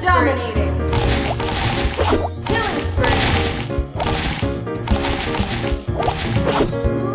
Dominating. Killing spree.